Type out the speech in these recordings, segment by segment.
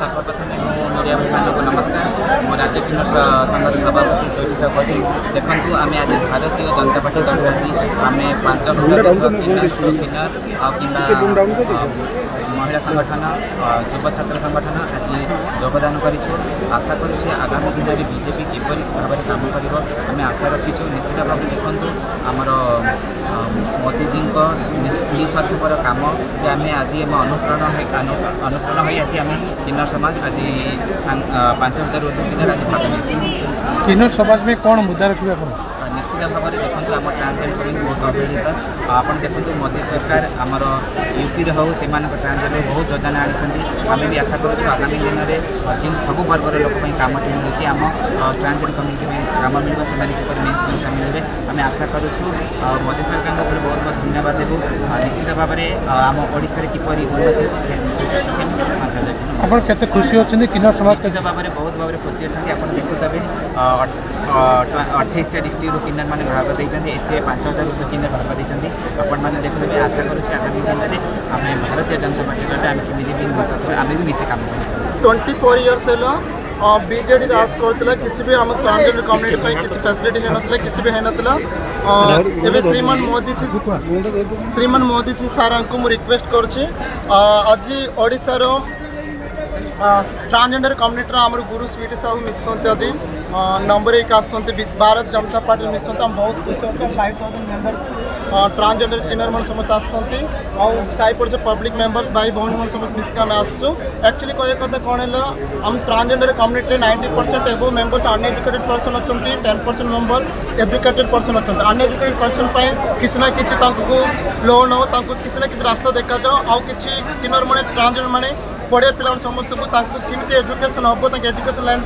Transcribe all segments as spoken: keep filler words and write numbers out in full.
सर्वप्रथम ओडिया मुख्यमंत्री को नमस्कार। मो राज्य किन्न संगठन सभापति सहित अच्छी देखो आम आज भारतीय जनता पार्टी दल आम पांच हजार कि महिला संगठन युव छात्र संगठन आज योगदान करूँ। आशा करुचे आगामी दिन में बीजेपी किपर भाव में कम कर आम आशा रखीचु। निश्चित भाव देखूँ आमर मोदीजी निस्वार्थपर कम आम आज आम अनुप्रेरण अनुप्रेरण हो आज आम किन्नर समाज आज पांच हजार दिन आज भाग। किन्नर समाज में कौन मुद्दा रखिए? निश्चित भाव में देखो आम ट्रांस जेंडर कम्युनिटी बहुत अवहेलित। आप देखते मोदी सरकार आमर यूपी हो से ट्रांस जेंडर बहुत योजना आम भी आशा करूँ आगामी दिन में सब वर्गर लोक कम मिले आम ट्रांस जेंडर कम्युनिटी कम मिले से मेन्स मिले आम आशा करूँ। मोदी सरकार बहुत बहुत धन्यवाद देवु। निश्चित भाव में आम ओडिशा किपर उन्नति हो आप खुशी अच्छे किन्नर समाज निश्चित भाव में बहुत भाव में खुशी अच्छा। आप देखुए अठाईसटा डिस्ट्रिक्ट किन्नर मैंने भाग देते एथे पांच हजार किन्नर भाग देते आपण मैंने देखते। आशा करुचे आगामी दिन में आम भारतीय जनता पार्टी दल आम कमी दिन आम भी मिसे कम ट्वेंटी फोर इयर्स है बीजेडी राज करता किसी भी आम ट्रांसजेंडर कम्युनिटी किसी फैसिलिटी है ना किसी भी है ना। एवं श्रीमान मोदी जी श्रीमान मोदी जी सारा मुझे रिक्वेस्ट करुच्ची आज ओडिशार ट्रांसजेंडर कम्युनिटी आमर गुरु स्वीट साहू मिशंते आज नंबर एक आसते भारत जनता पार्टी मिशंते आम बहुत खुश अच्छे। फाइव थाउजेंड मेम्बर्स ट्रांसजेंडर किन्नर मैं समस्त आसती आईपड़े पब्लिक मेम्बर्स भाई भौणी मैं समस्त मिसिक आम आसू। एक्चुअली कह कथा कौन है आम transgender community ninety percent above members uneducated person अच्छा ten percent member educated person अच्छा। अनएजुकेटेड पर्सन किसी ना कि लोन हो किसी ना कि रास्ता देखा जाओ आ कि किन्नर मैंने ट्रांसजेंडर मैंने बड़े पे समस्त कोमी एजुकेशन हम एजुकेशन लाइन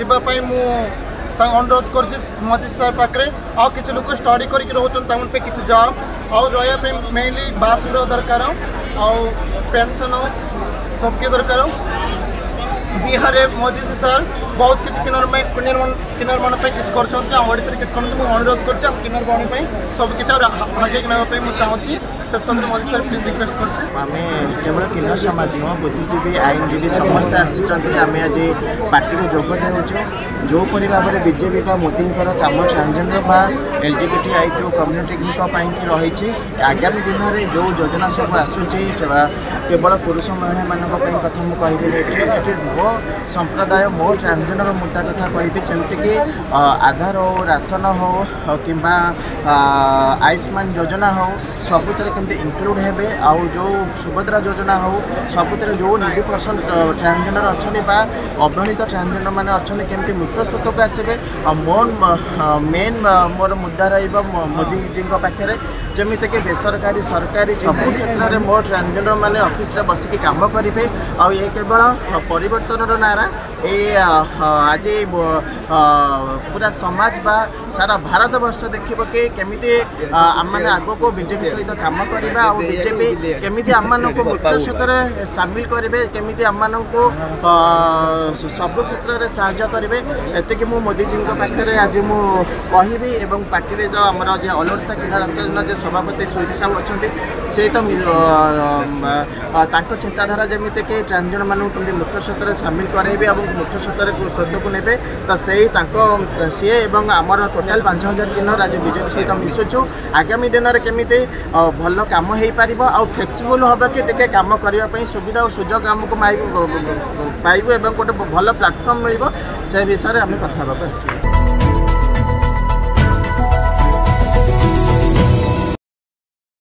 जावाई मुझे अनुरोध करती मोदी सर पाखे आ कि लोग स्टडी करके रोचे किसी जॉब आउ रहा मेनली बासगृह दरकार पेंशन सबके दरकार। बिहार मोदी जी सर बहुत किसी किन्नर किन्नर मान किसी करशार किसी करते अनुरोध कर किन्नर बणी सबकि आगे मुझे चाहूँगी सत्संग मोदी सर प्लीज रिक्वेस्ट करते। आम केवल किन्नर समाज नुह बुद्धिजीवी आईनजीवी समस्ते आसी आम आज पार्टी में जोग देचु जो परि भाव में बीजेपी बा मोदी कम ट्रांसजेंडर बा एलजीबीटी आई जो कम्युनिटी रही आगामी दिन में जो योजना सब आसूसी केवल पुरुष महिला मानी कथा मुझे मो संप्रदाय मो ट्रांसजेंडर मुद्दा कथा कह जमीक आधार हो राशन हो कि आयुष्मान योजना हो सबुत इंक्लूड होबे आउ जो सुभद्रा योजना हो सबुत जो नब्बे परसेंट ट्रांसजेंडर अच्छा अवहेलित ट्रांसजेंडर मैंने अच्छा केमती मुख्य स्रोत को आसबे। मो मेन मोर मुद्दा रहा मोदी जी पाखे जमीक बेसरकारी सरकारी सबू क्षेत्र में मो ट्रांसजेंडर मैंने ऑफिस बसिक काम करेंगे आई केवल परिवर्तन नारा ये आज पूरा समाज बा सारा भारतवर्ष देखिए कि केमिति आम आग को बीजेपी सहित काम करवा और बीजेपी केमिति आम मुख्य स्रोत में सामिल करेंगे केमिति आम को सब क्षेत्र में साहय करेंगे एतक मु मोदीजी पाखे आज मुझे एवं पार्टी में जो आमर जे ऑल ओडिशा क्रीड़ा राष्ट्रीय जो सभापति सुनील साहू अच्छा से तो चिंताधारा जमीक ट्रांसजेंडर मानू के मुख्य स्रोत में सामिल करेंगे और मुख्य स्रोत स्रोत को ने तो से सी एवं आमर टोटाल पांच हजार किन्नर आज बीजेपी सहित मिशुचु आगामी दिन में केमिति भल कम हो पार आउ फ्लेक्सीबल हाँ कि कम करने सुविधा और सुजोग आमको पाइबू एवं गोटे भल प्लाटफर्म मिल से विषय आम कथ।